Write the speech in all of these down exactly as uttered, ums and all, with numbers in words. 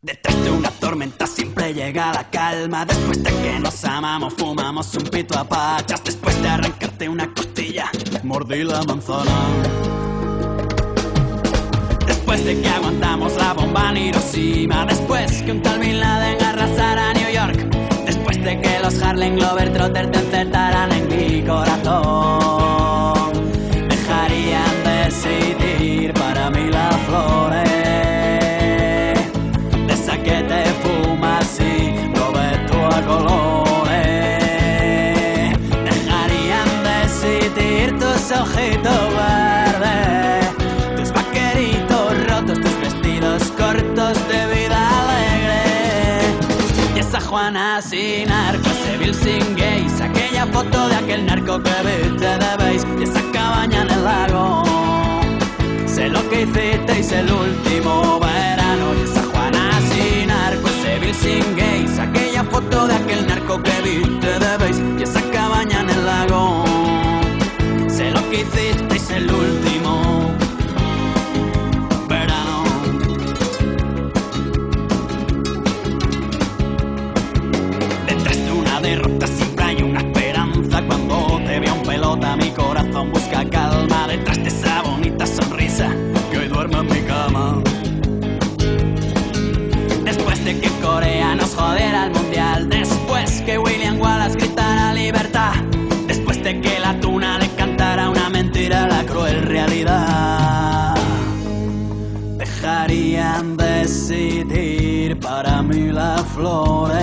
Detrás de una tormenta siempre llega la calma. Después de que nos amamos, fumamos un pito a pachas. Después de arrancarte una costilla, mordí la manzana. Después de que aguantamos la bomba en Hiroshima. Después que un tal Bin Laden arrasara New York. Después de que los Harlem Globetrotters te encerraran en mi corazón. Dejarían decidir para mí las flores. Tus ojitos verdes, tus vaqueritos rotos, tus vestidos cortos de vida alegre. Y esa Juana sin arco, ese Bill sin gays, aquella foto de aquel narco que viste de beige. Y esa cabaña en el lago, sé lo que hicisteis el último verano. Y esa Juana sin arco, ese Bill sin gays, aquella foto de aquel narco que viste de beige. Y esa cabaña en el lago, sé lo que hicisteis el último verano. Detrás de una derrota siempre hay una esperanza. Cuando te veo en pelota mi corazón busca calma. Detrás de esa bonita sonrisa que hoy duerme en mi cama. Después de que Corea nos jodiera el mundial. Después que William Wallace gritara libertad. Después de que la tuna le cantara una mentira a la cruel realidad. Dejarían decidir para mí las flores.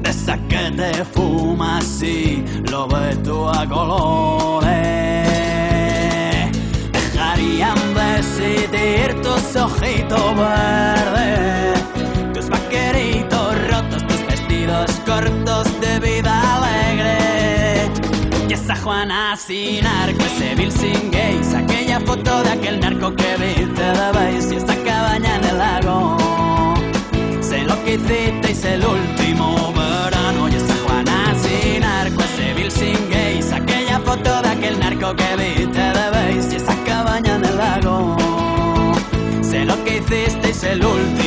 De esa que te fumas y lo ves tú a colores. Dejarían decidir tus ojitos verdes, tus vaqueritos rotos, tus vestidos cortos de vida alegre. Y esa Juana sin arco, ese Bill sin gays, aquella foto de aquel narco que viste de beige. Y esa cabaña en el lago, sé lo que hicisteis el último verano. Y esa Juana sin arco, ese Bill sin gays, aquella foto de aquel narco que viste de beige. Y esa cabaña en el lago, sé lo que hicisteis el último.